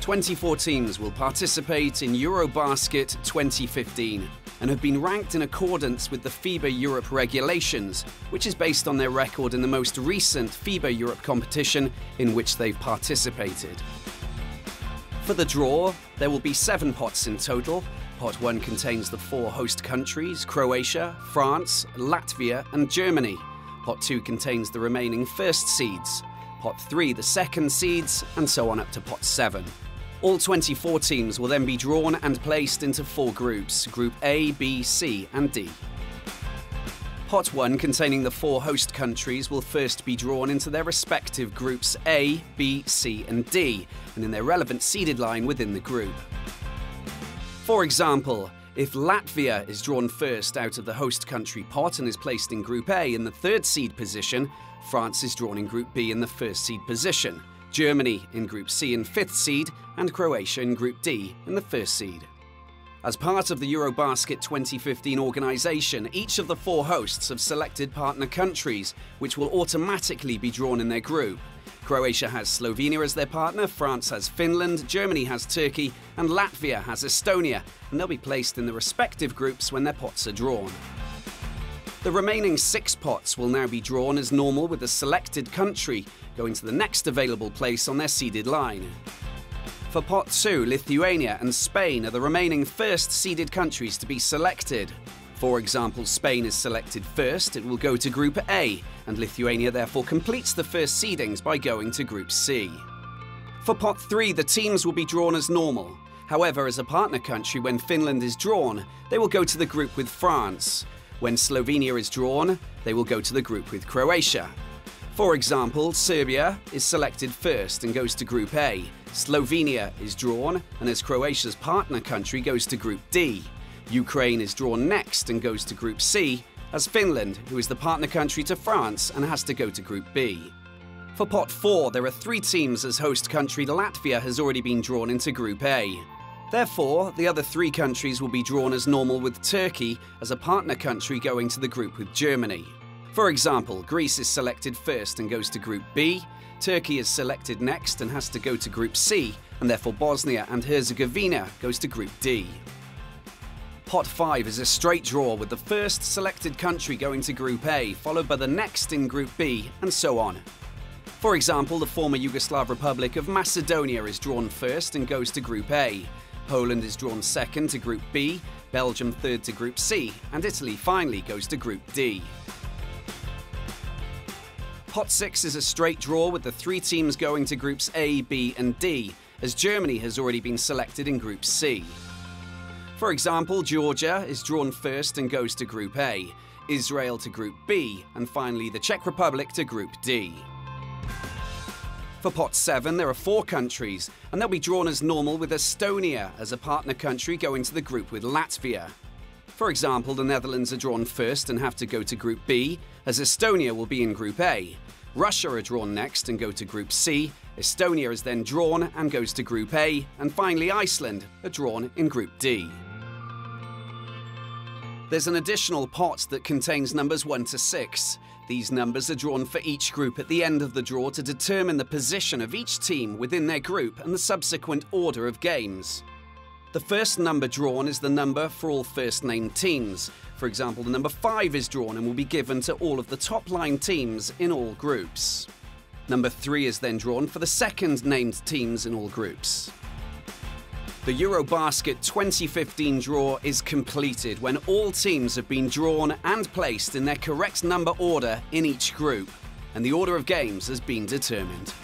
24 teams will participate in EuroBasket 2015 and have been ranked in accordance with the FIBA Europe regulations, which is based on their record in the most recent FIBA Europe competition in which they've participated. For the draw, there will be 7 pots in total. Pot 1 contains the 4 host countries, Croatia, France, Latvia and Germany. Pot 2 contains the remaining first seeds, Pot 3 the second seeds, and so on up to Pot 7. All 24 teams will then be drawn and placed into 4 groups, Group A, B, C and D. Pot 1 containing the 4 host countries will first be drawn into their respective groups A, B, C and D, and in their relevant seeded line within the group. For example, if Latvia is drawn first out of the host country pot and is placed in Group A in the 3rd seed position, France is drawn in Group B in the 1st seed position, Germany in Group C in 5th seed, and Croatia in Group D in the 1st seed. As part of the EuroBasket 2015 organisation, each of the 4 hosts have selected partner countries, which will automatically be drawn in their group. Croatia has Slovenia as their partner, France has Finland, Germany has Turkey, and Latvia has Estonia, and they'll be placed in the respective groups when their pots are drawn. The remaining 6 pots will now be drawn as normal, with the selected country going to the next available place on their seeded line. For Pot 2, Lithuania and Spain are the remaining first seeded countries to be selected. For example, Spain is selected first, it will go to Group A, and Lithuania therefore completes the first seedings by going to Group C. For Pot 3, the teams will be drawn as normal. However, as a partner country, when Finland is drawn, they will go to the group with France. When Slovenia is drawn, they will go to the group with Croatia. For example, Serbia is selected first and goes to Group A. Slovenia is drawn, and as Croatia's partner country, goes to Group D. Ukraine is drawn next and goes to Group C, as Finland, who is the partner country to France, and has to go to Group B. For Pot 4, there are 3 teams as host country. Latvia has already been drawn into Group A. Therefore, the other 3 countries will be drawn as normal, with Turkey as a partner country going to the group with Germany. For example, Greece is selected first and goes to Group B, Turkey is selected next and has to go to Group C, and therefore Bosnia and Herzegovina goes to Group D. Pot 5 is a straight draw, with the first selected country going to Group A, followed by the next in Group B, and so on. For example, the former Yugoslav Republic of Macedonia is drawn first and goes to Group A. Poland is drawn second to Group B, Belgium third to Group C, and Italy finally goes to Group D. Pot 6 is a straight draw, with the 3 teams going to Groups A, B and D, as Germany has already been selected in Group C. For example, Georgia is drawn first and goes to Group A, Israel to Group B, and finally the Czech Republic to Group D. For Pot 7, there are 4 countries, and they'll be drawn as normal, with Estonia as a partner country going to the group with Latvia. For example, the Netherlands are drawn first and have to go to Group B, as Estonia will be in Group A. Russia are drawn next and go to Group C. Estonia is then drawn and goes to Group A. And finally, Iceland are drawn in Group D. There's an additional pot that contains numbers 1 to 6. These numbers are drawn for each group at the end of the draw to determine the position of each team within their group and the subsequent order of games. The first number drawn is the number for all first-named teams. For example, the number 5 is drawn and will be given to all of the top-line teams in all groups. Number 3 is then drawn for the second-named teams in all groups. The EuroBasket 2015 draw is completed when all teams have been drawn and placed in their correct number order in each group, and the order of games has been determined.